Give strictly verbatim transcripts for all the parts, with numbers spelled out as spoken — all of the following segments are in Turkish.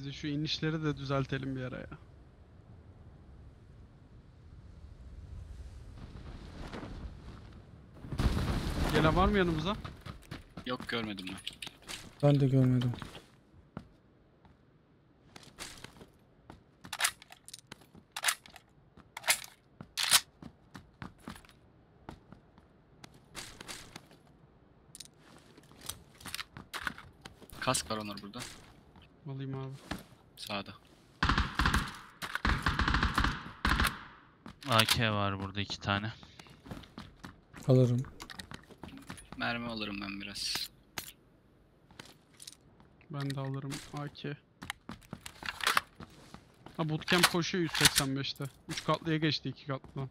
Biz de şu inişleri de düzeltelim bir araya. Gelen var mı yanımıza? Yok, görmedim ben. Ben de görmedim. Kask var onlar burada. Alayım abi. Sağda. A K var burada iki tane. Alırım. Mermi alırım ben biraz. Ben de alırım A K. Ha, bootcamp koşuyor yüz seksen beş'te. üç katlıya geçti, iki katlı.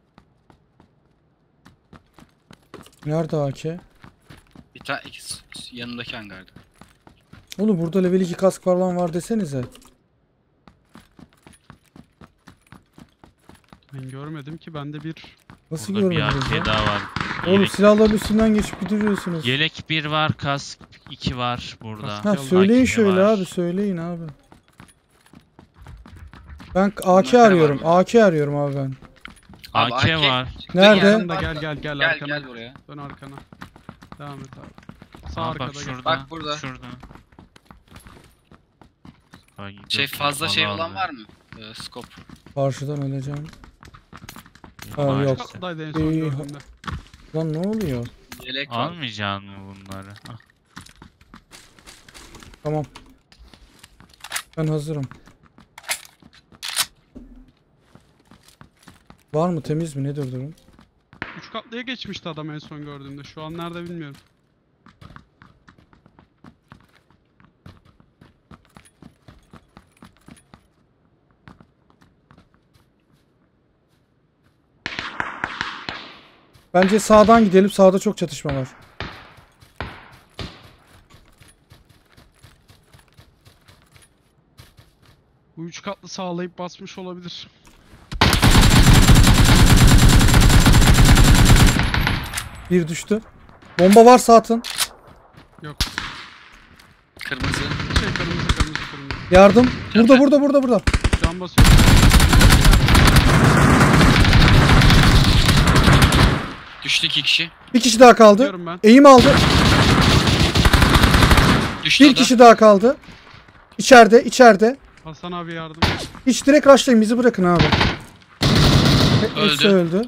Nerede A K? Bir tane yanındaki hangarda. Oğlum burada level iki kask falan var desenize. Ben görmedim ki, bende bir... Nasıl burada görmediniz bir ya? Daha var. Oğlum yelek... silahların üstünden geçip gidiyorsunuz. Yelek bir var, kask iki var burada. Ha, söyleyin şöyle var. Abi söyleyin abi. Ben A K arıyorum, A K arıyorum abi ben. Abi, A K var. Nerede? Yanımda, gel gel gel, gel arkana. Gel buraya. Dön arkana. Devam et abi. Sağ Aa, arkada bak, şurada, bak burada. Şurada. Şey fazla şey olan abi. Var mı? Ee, scope. Karşıdan öleceğim. Ha yok. Ee, lan ne oluyor? Yelek almayacaksın mı bunları? Hah. Tamam. Ben hazırım. Var mı, temiz mi, nedir durum? üç katlıya geçmişti adam en son gördüğümde. Şu an nerede bilmiyorum. Bence sağdan gidelim. Sağda çok çatışma var. Bu üç katlı sağlayıp basmış olabilir. Bir düştü. Bomba varsa atın. Yok. Kırmızı. Şey, kırmızı, kırmızı, kırmızı. Yardım. Burada, burada, burada, burada. Can basıyor. Düştü iki kişi. Bir kişi daha kaldı. Eğim aldı. Düştü bir da. Kişi daha kaldı. İçeride, içeride. Hasan abi yardım. Hiç direkt rushlayın, bizi bırakın abi. Öldü. Hepsi öldü.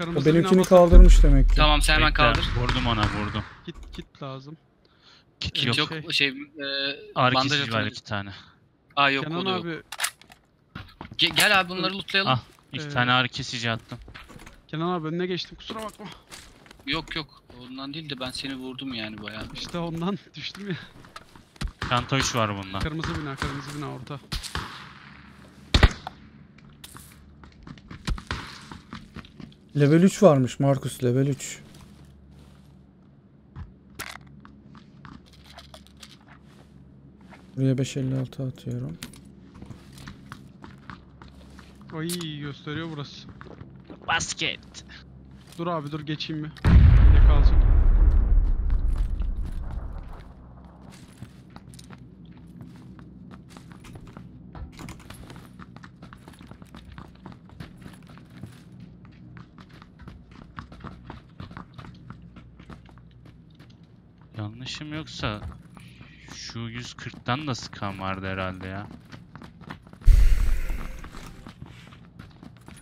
O benimkini kaldırmış demek ki. Tamam sen hemen kaldır. Vurdum ona, vurdum. Kit, kit lazım. Kit yok. Yok şey, e, bandaj var iki tane. Aa yok, Kenan abi. Yok. Ge gel abi bunları lootlayalım. Ah, iki ee... tane ağrı kesici attım. Kenan abi önüne geçtim, kusura bakma. Yok yok, ondan değil de ben seni vurdum yani bayağı. İşte ondan düştüm ya. Kantoş var bunda. Kırmızı bina, kırmızı bina orta. Level üç varmış Markus, level üç. Buraya beş elli altı atıyorum. Ay, gösteriyor burası. Basket. Dur abi dur, geçeyim mi? Yine kalsın. Yanlışım yoksa şu yüz kırk'tan da sıkan vardı herhalde ya.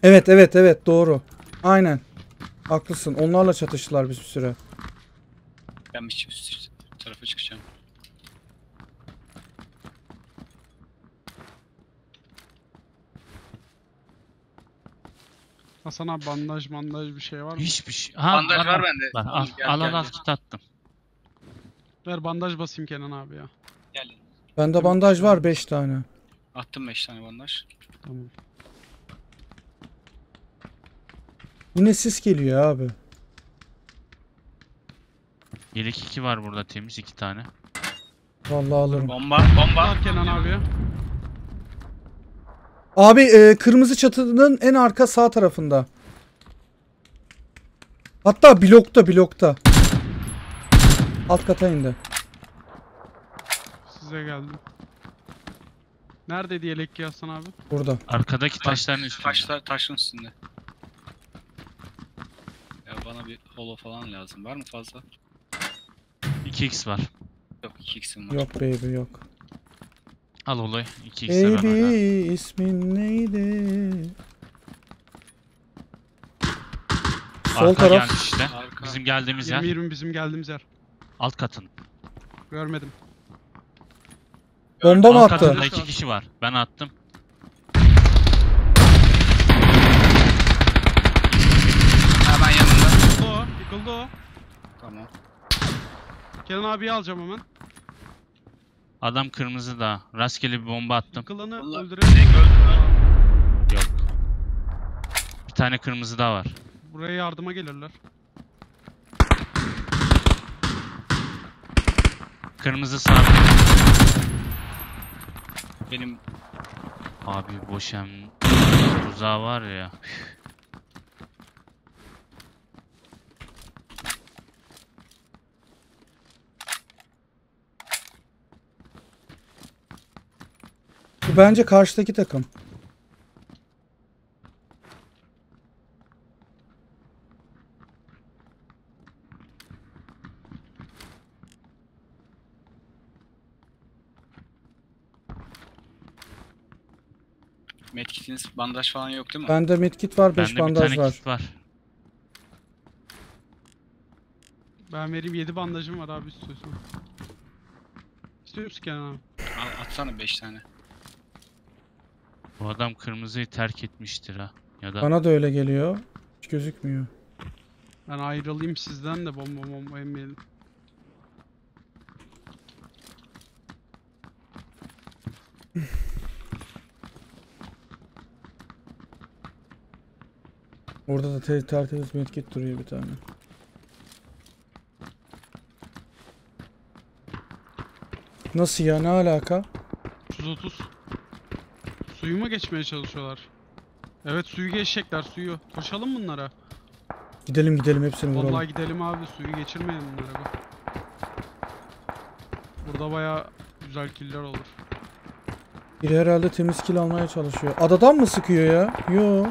Evet evet evet, doğru. Aynen. Haklısın. Onlarla çatıştılar biz bir süre. Ben bir tarafa çıkacağım. Hasan abi bandaj bandaj bir şey var mı? Hiçbir şey. Ha, bandaj var, var bende. Al al gel, al, gel. Al kit attım. Ver bandaj basayım Kenan abi ya. Gel. Bende bandaj var beş tane. Attım beş tane bandaj. Tamam. Yine sis geliyor abi. Yelek iki var burada, temiz iki tane. Vallahi alırım. Bomba, bomba. Kenan abi. Abi e, kırmızı çatının en arka sağ tarafında. Hatta blokta, blokta. Alt kata indi. Size geldim. Nerede diye lekki Hasan abi? Burada. Arkadaki taşların üstünde. Taşlar taşın üstünde. Ya bana bir holo falan lazım. Var mı fazla? iki x var. Yok iki x'im var. Yok baby yok. Al olayı. iki x'e bana. Baby ismin neydi? Sol arka taraf işte. Arka. Bizim geldiğimiz yirmi, yer. yirmi bizim geldiğimiz yer. Alt katın. Görmedim. Bomba mı attı? Alt katında iki kişi var. Ben attım. Hemen yanında. Yıkıldı o. Yıkıldı o. Tamam. Kenan abiyi alacağım hemen. Adam kırmızı da. Rastgele bir bomba attım. Yıkılanı öldürelim. Yok. Bir tane kırmızı daha var. Buraya yardıma gelirler. Kırmızı sağ. Benim abi boşem tuzağı var ya. Bu bence karşıdaki takım. Medkitiniz, bandaj falan yok değil mi? Bende medkit var, beş bandaj var. Kit var. Ben vereyim, yedi bandajım var abi istiyorsun. İstiyor musun Kenan abi? Al, atsana beş tane. Bu adam kırmızıyı terk etmiştir ha. Ya da... Bana da öyle geliyor. Hiç gözükmüyor. Ben ayrılayım sizden de bomba bomba yemeyelim. Orada da tertemiz medkit duruyor bir tane. Nasıl ya? Ne alaka? üç yüz otuz. Suyu mu geçmeye çalışıyorlar? Evet suyu geçecekler suyu. Koşalım bunlara. Gidelim gidelim hepsini vallahi vuralım. Vallahi gidelim abi suyu geçirmeyelim bunlara. Bak. Burada bayağı güzel killer olur. Biri herhalde temiz kill almaya çalışıyor. Adadan mı sıkıyor ya? Yoo.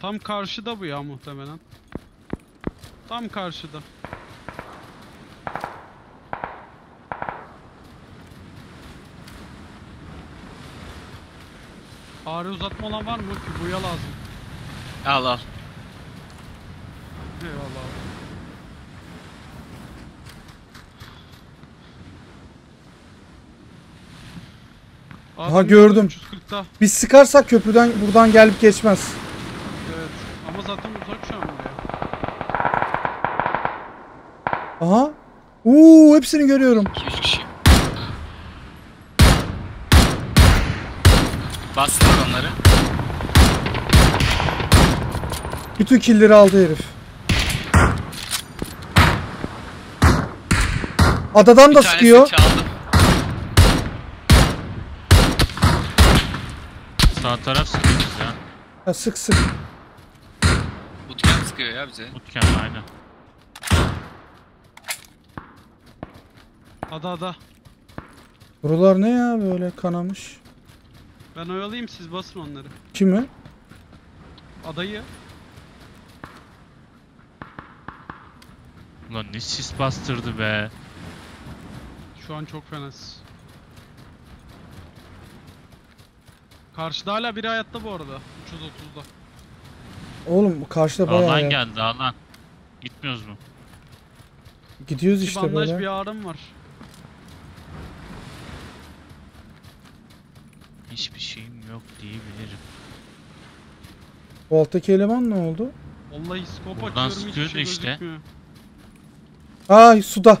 Tam karşıda bu ya muhtemelen. Tam karşıda. Ağrı uzatma olan var mı ki? Buya lazım. Al al. Eyvallah abi. Aha gördüm. üç yüz kırkta. Biz sıkarsak köprüden buradan gelip geçmez. Zaten uzak şu an buraya. Aha. Uuu hepsini görüyorum. iki yüz kişi. Bastı onları. Bütün killleri aldı herif. Adadan bir da sıkıyor. Sağ taraf sıkıyoruz ya. Ya sık sık. Ya bize. Mutken aynen. Ada ada. Buralar ne ya böyle kanamış. Ben oyalayayım siz basın onları. Kimi? Adayı. Ulan ne sis bastırdı be. Şu an çok fenasız. Karşıda hala biri hayatta bu arada. üç yüz otuzda. Oğlum karşıda bayağı alan geldi alan. Gitmiyoruz mu? Gidiyoruz işte böyle. Bandaj bir ağrım var. Hiçbir şeyim yok diyebilirim. Bu alttaki eleman ne oldu? Vallahi scope buradan açıyorum hiçbir şey işte. Gözükmüyor. Ay suda.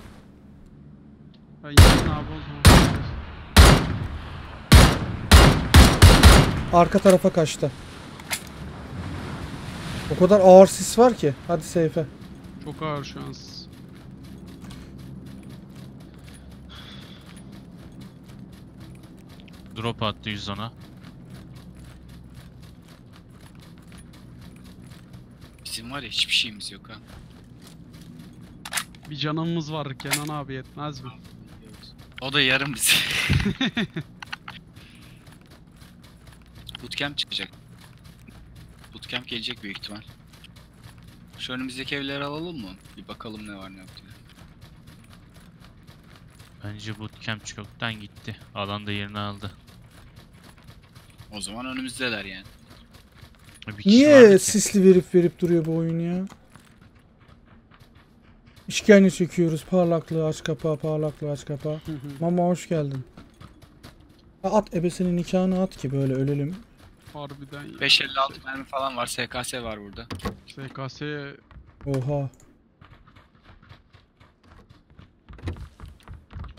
Ay yemin abi o zaman. Arka tarafa kaçtı. O kadar ağır sis var ki. Hadi seyfe. Çok ağır şans. Drop attı yüz ona. Bizim var ya hiçbir şeyimiz yok ha. Bir canımız var Kenan abi yetmez mi? O da yarım bizi. Bootcamp çıkacak. Bootcamp gelecek büyük ihtimal. Şu önümüzdeki evleri alalım mı? Bir bakalım ne var ne yok diye. Bence bootcamp çoktan gitti. Alan da yerini aldı. O zaman önümüzdeler yani. Niye sisli verip verip duruyor bu oyun ya? İşkence çekiyoruz. Parlaklığı aç kapağı, parlaklığı aç kapağı. Mama hoş geldin. At ebesinin nikahını at ki böyle ölelim. Harbiden ya. beş elli altı mermi falan var. S K S var burada. S K S... Oha.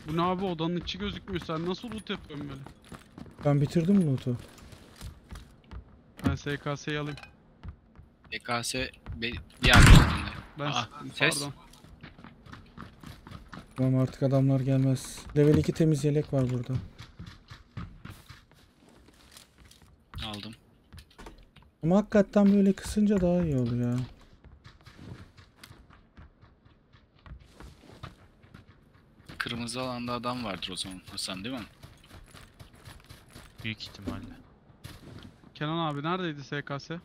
Bu ne abi, odanın içi gözükmüyor. Sen nasıl loot yapıyorsun böyle? Ben bitirdim loot'u. Ben S K S'yi alayım. S K S... Bir yandım. Ben... Aa, ses. Pardon. Tamam artık adamlar gelmez. Level iki temiz yelek var burada. Aldım. Ama hakikaten böyle kısınca daha iyi oluyor ya. Kırmızı alanda adam vardır o zaman Hasan, değil mi? Büyük ihtimalle. Kenan abi neredeydi S K S?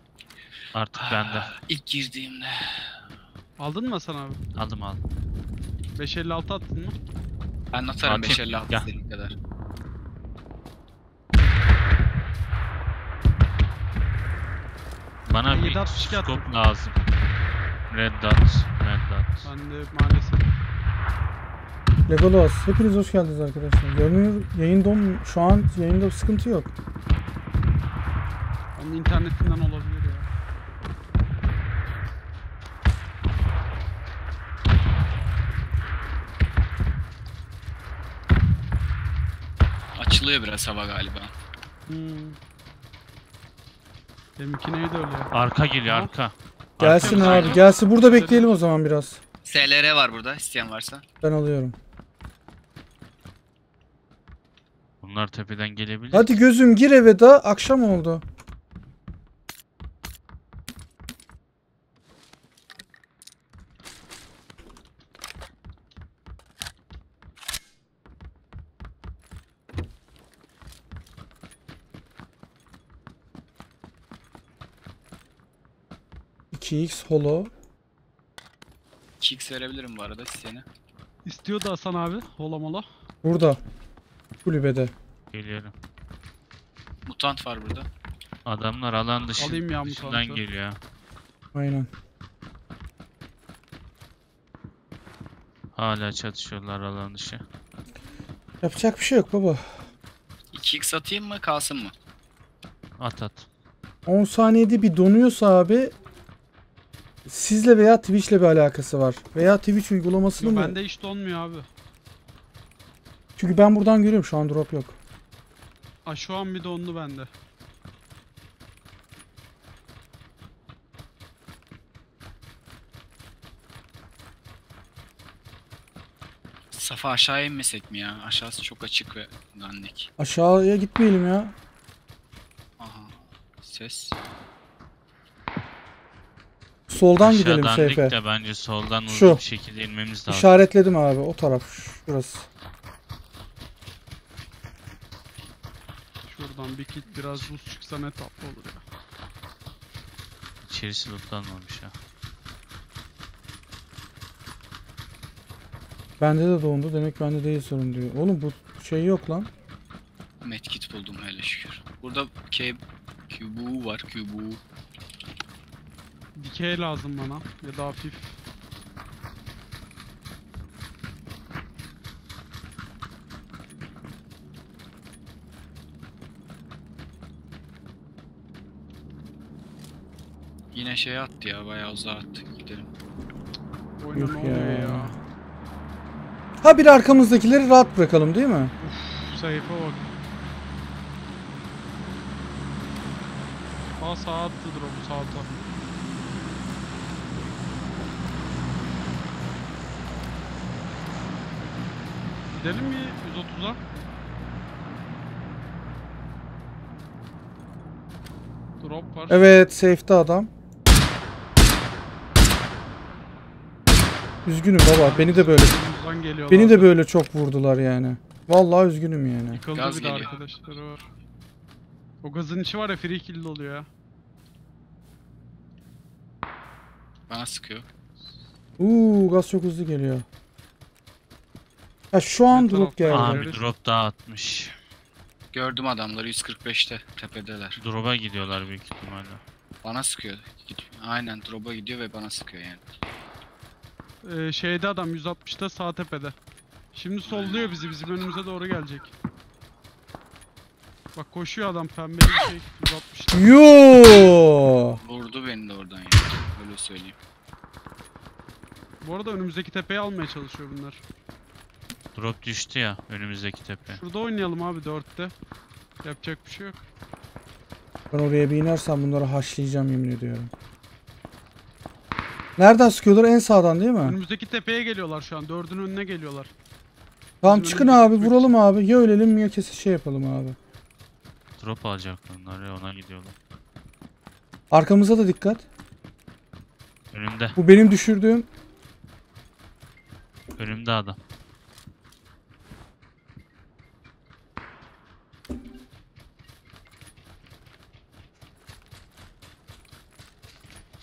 Artık bende. İlk girdiğimde. Aldın mı Hasan abi? Aldım aldım. beş elli altı attın mı? Ben atarım beş elli altı senin kadar. Bana bir scope lazım. Red dot, red dot. Ben de maalesef. Legolas, hepiniz hoş geldiniz arkadaşlar. Görünür yayın dom, şu an yayında sıkıntı yok. Onun internetinden olabilir ya. Açılıyor biraz hava galiba. Hmm. Benimki neydi öyle? Arka geliyor, arka. Gelsin arka abi, gelsin. Burada bekleyelim o zaman biraz. S L R var burada, isteyen varsa. Ben alıyorum. Bunlar tepeden gelebilir. Hadi gözüm gir eve, daha akşam oldu. iki X holo. iki X verebilirim bu arada seni. İstiyordu Hasan abi holo mola. Burada. Kulübede. Geliyorum. Mutant var burada. Adamlar alan dışı, alayım ya, dışından geliyor. Aynen. Hala çatışıyorlar alan dışı. Yapacak bir şey yok baba. iki X atayım mı kalsın mı? At at. on saniyede bir donuyorsa abi sizle veya Twitch'le bir alakası var. Veya Twitch uygulamasını mı? Bende hiç donmuyor abi. Çünkü ben buradan görüyorum, şu an drop yok. Aa, şu an bir dondu bende. Safa aşağıya inmesek mi ya? Aşağısı çok açık ve dandik. Aşağıya gitmeyelim ya. Aha. Ses. Soldan aşağı gidelim Seyfe. De bence soldan uzun bir şekilde inmemiz lazım. İşaretledim abi, o taraf şurası. Şuradan bir kit biraz buz çıksa ne tatlı olur ya. İçerisi lootlanmamış ha. Bende de dondu, demek bende değil sorun diyor. Oğlum bu şey yok lan. Medkit buldum hele şükür. Burada Q B U var, Q B U. Dikey lazım bana ya da hafif. Yine şey attı ya, bayağı uzağa attı, gidelim. Yok ya. ya. Ha bir arkamızdakileri rahat bırakalım değil mi? Uf, sayfa bak. Aa, sağa attıdır o, bu sağa attı. Gidelim mi yüz otuza? Drop var. Evet, safe'te adam. Üzgünüm baba, beni de böyle. Beni de böyle çok vurdular yani. Vallahi üzgünüm yani. Yıkıldı gaz bir de geliyor. Arkadaşları var. O gazın içi var ya, free kill oluyor ya. Bana sıkıyor. Uuu, gaz çok hızlı geliyor. Ya şu an drop, drop geldi. Abi drop daha atmış. Gördüm adamları, yüz kırk beş'te tepedeler. Drop'a gidiyorlar büyük ihtimalle. Bana sıkıyor. Aynen, drop'a gidiyor ve bana sıkıyor yani. Ee, şeyde adam yüz altmış'ta sağ tepede. Şimdi solluyor bizi, bizim önümüze doğru gelecek. Bak koşuyor adam, pembe bir şey yüz altmış'ta. Yoo! Vurdu beni de oradan yani, öyle söyleyeyim. Bu arada önümüzdeki tepeyi almaya çalışıyor bunlar. Drop düştü ya önümüzdeki tepe. Şurada oynayalım abi, dörtte. Yapacak bir şey yok. Ben oraya bir inersem bunları haşlayacağım, yemin ediyorum. Nereden sıkıyorlar? En sağdan değil mi? Önümüzdeki tepeye geliyorlar şu an. Dördün önüne geliyorlar. Tamam, bizim çıkın abi, vuralım abi. Ya ölelim ya kesin şey yapalım abi. Drop alacaklar onlar ya, ona gidiyorlar. Arkamıza da dikkat. Önümde. Bu benim düşürdüğüm. Önümde adam.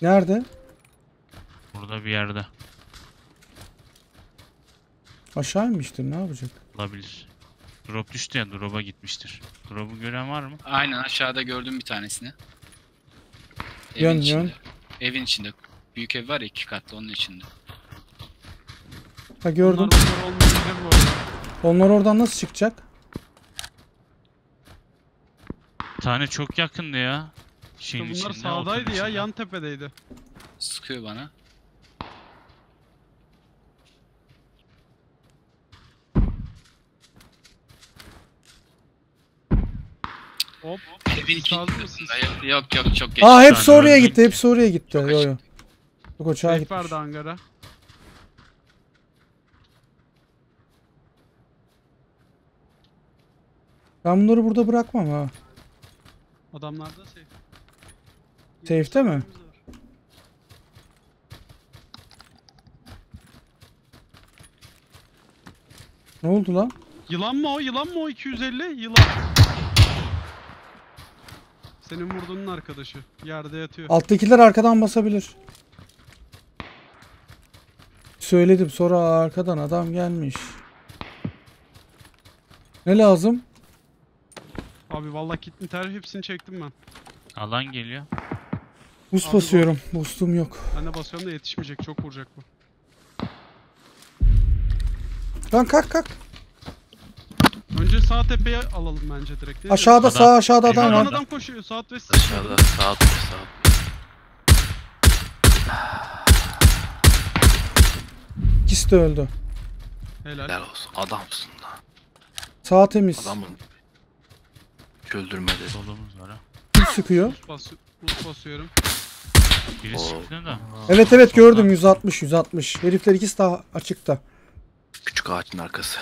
Nerede? Burada bir yerde. Aşağı inmiştir, ne yapacak? Olabilir. Drop düştü ya, drop'a gitmiştir. Drop'u gören var mı? Aynen, aşağıda gördüm bir tanesini. Evin yön içinde. Yön. Evin içinde. Büyük ev var ya, iki katlı, onun içinde. Ha gördüm. Onlar, onlar oradan nasıl çıkacak? Bir tane çok yakındı ya. Şeyin bunlar içinde, sağdaydı ya, yan tepedeydi. Sıkıyor bana. Hop. Evin ikincisi. Yok yok, çok geç. Aa, hepsi oraya gitti, gitti. Hepsi oraya gitti. Yok yok. Bu koçağa gitti. Vardı hangara. Ben bunları burada bırakmam ha. Adamlar da safe. Safe'te mi? Ne oldu lan? Yılan mı o? Yılan mı o? iki yüz elli? Yılan. Senin vurduğunun arkadaşı. Yerde yatıyor. Alttakiler arkadan basabilir. Söyledim, sonra arkadan adam gelmiş. Ne lazım? Abi vallahi kitin ter, hepsini çektim ben. Alan geliyor. Boost abi basıyorum. Bak. Boostum yok. Ben de basıyorum da yetişmeyecek. Çok vuracak bu. Lan kalk kalk. Önce sağ tepeye alalım bence direkt. Değil aşağıda mi? Sağ aşağıda adam var. Adam, adam koşuyor. Saat ve saat. Aşağıda saat ve saat. İkisi de öldü. Helal. Helal olsun. Adamsın lan. Sağ temiz. Adamın. Öldürmedi. Solumuz var ha. Kim sıkıyor? Bas, basıyorum. Biri sıktı da. Evet evet, gördüm, yüz altmış yüz altmış. Herifler ikisi daha açıkta. Küçük ağacın arkası.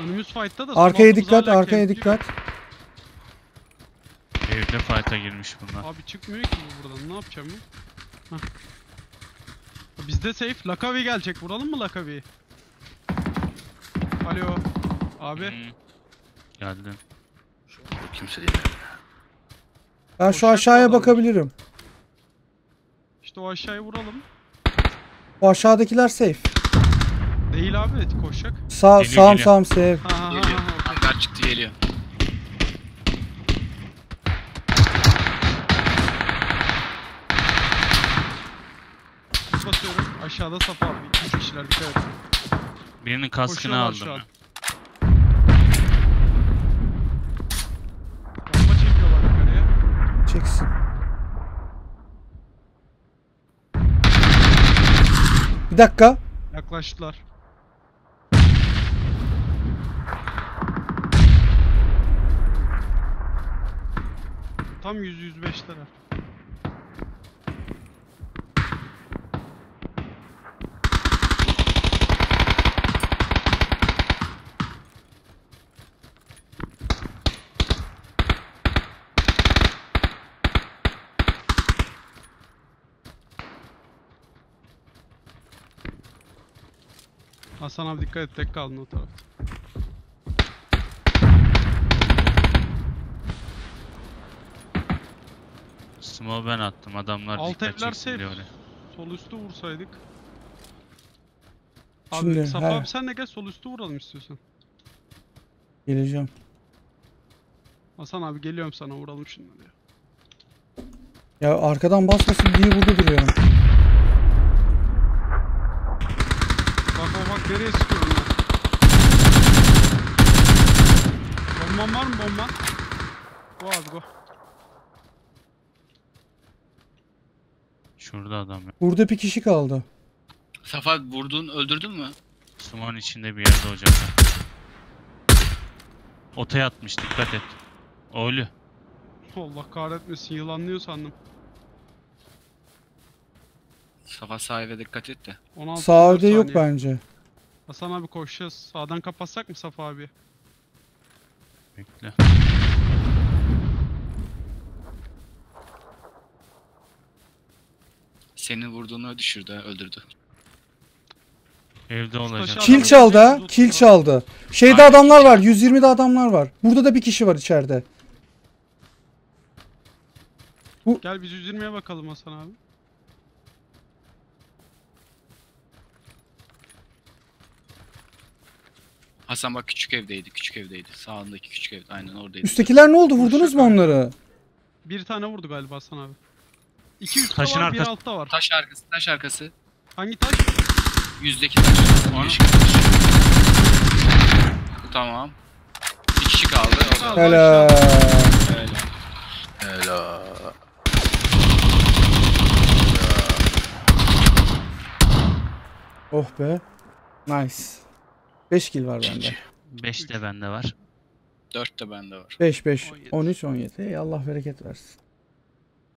Önümüz fight'ta da. Arkaya dikkat, arkaya dikkat. Evde fight'a girmiş bunlar. Abi çıkmıyor ki bu buradan. Ne yapacağım ben? Hah. Bizde safe. Lakavi gelecek. Vuralım mı Lakavi'yi? Alo. Abi. Hmm. Geldim. Kimse değil. Ben şu aşağıya bakabilirim. İşte o aşağıya vuralım. O aşağıdakiler safe. Değil abi, koşacak. Sağ, sağım sağım safe. Ha, geliyor. Hangar çıktı, geliyor. Aşağıda Safa abi, iki kişiler, dikkat et. Birinin kaskını aldım. Bomba çekiyorlar yukarıya. Çeksin. Bir dakika. Yaklaştılar. Tam yüz yüz beş'ler. Hasan abi dikkat et, tek kaldın o tarafta. Smoke ben attım, adamlar alt dikkat çeksin diye öyle. Sol üstü vursaydık. Abi şimdi, Safa he. abi sen de gel sol üstü vuralım istiyorsan. Geleceğim. Hasan abi geliyorum sana, vuralım şimdi diye. Ya arkadan basmasın diye burada duruyorum. Bak o bak nereye sıkıyorum ya. Bomban var mı bomban? Go abi go. Şurada adam ya. Burada bir kişi kaldı. Safa vurdun, öldürdün mü? Sumanın içinde bir yerde hocam. Otaya atmış, dikkat et. Oğlu. Allah kahretmesin, yılanlıyor sandım. Safa sahibe dikkat et de. Sağ evde yok bence. Hasan abi koşacağız. Sağdan kapatsak mı Safa abi? Bekle. Senin vurduğunu düşürdü, öldürdü. Evde olacak. Kil çaldı ha, kil çaldı. Şeyde aynen. Adamlar var, yüz yirmide adamlar var. Burada da bir kişi var içeride. Bu... Gel biz yüz yirmiye bakalım Hasan abi. Hasan bak küçük evdeydi, küçük evdeydi. Sağındaki küçük evde, aynen oradaydı. Üsttekiler ne oldu, vurdunuz mu onları? Bir tane vurdu galiba Hasan abi. İki üstte taşın var, bir altta var. Taş arkası, taş arkası. Hangi taş? Yüzdeki taş. Kişi. Tamam. Bir kişi kaldı. Helal. Helal. Oh be. Nice. beş kill var bende. beş de bende var. dört de bende var. beş beş. on üç on yedi. Ey Allah bereket versin.